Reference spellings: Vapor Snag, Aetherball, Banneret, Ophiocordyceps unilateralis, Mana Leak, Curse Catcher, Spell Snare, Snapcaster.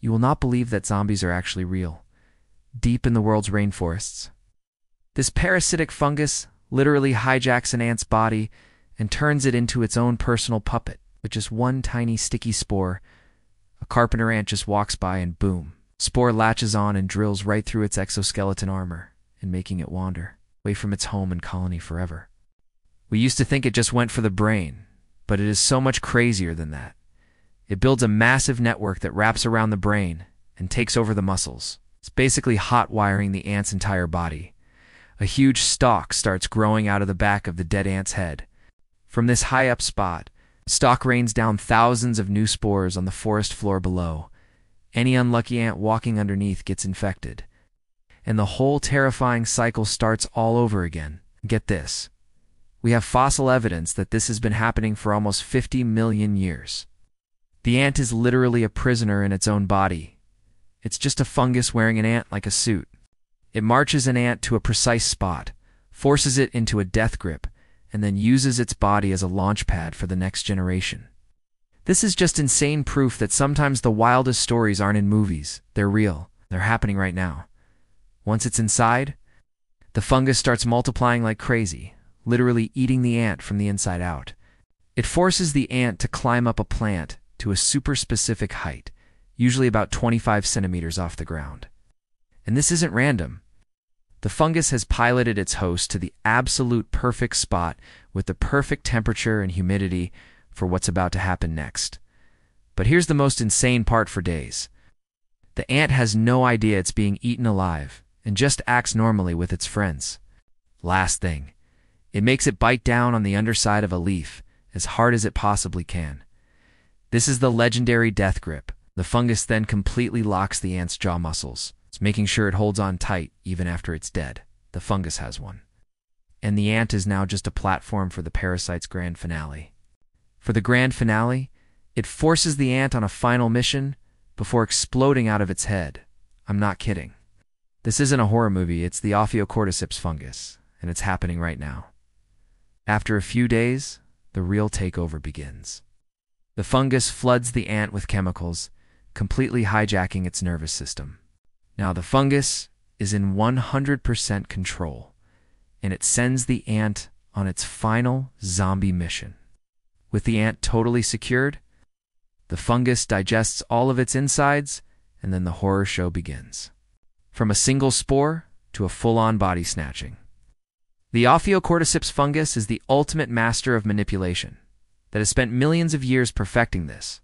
You will not believe that zombies are actually real, deep in the world's rainforests. This parasitic fungus literally hijacks an ant's body and turns it into its own personal puppet with just one tiny sticky spore. A carpenter ant just walks by and boom. Spore latches on and drills right through its exoskeleton armor and making it wander away from its home and colony forever. We used to think it just went for the brain, but it is so much crazier than that. It builds a massive network that wraps around the brain and takes over the muscles. It's basically hot-wiring the ant's entire body. A huge stalk starts growing out of the back of the dead ant's head. From this high-up spot, stalk rains down thousands of new spores on the forest floor below. Any unlucky ant walking underneath gets infected. And the whole terrifying cycle starts all over again. Get this. We have fossil evidence that this has been happening for almost 50 million years. The ant is literally a prisoner in its own body. It's just a fungus wearing an ant like a suit. It marches an ant to a precise spot, forces it into a death grip, and then uses its body as a launch pad for the next generation. This is just insane proof that sometimes the wildest stories aren't in movies. They're real. They're happening right now. Once it's inside, the fungus starts multiplying like crazy, literally eating the ant from the inside out. It forces the ant to climb up a plant to a super specific height, usually about 25 centimeters off the ground. And this isn't random. The fungus has piloted its host to the absolute perfect spot with the perfect temperature and humidity for what's about to happen next. But here's the most insane part for days. The ant has no idea it's being eaten alive and just acts normally with its friends. Last thing, it makes it bite down on the underside of a leaf as hard as it possibly can. This is the legendary death grip. The fungus then completely locks the ant's jaw muscles. It's making sure it holds on tight even after it's dead. The fungus has one. And the ant is now just a platform for the parasite's grand finale. For the grand finale, it forces the ant on a final mission before exploding out of its head. I'm not kidding. This isn't a horror movie, it's the Ophiocordyceps fungus, and it's happening right now. After a few days, the real takeover begins. The fungus floods the ant with chemicals, completely hijacking its nervous system. Now the fungus is in 100% control, and it sends the ant on its final zombie mission. With the ant totally secured, the fungus digests all of its insides, and then the horror show begins. From a single spore to a full-on body snatching. The Ophiocordyceps fungus is the ultimate master of manipulation that has spent millions of years perfecting this.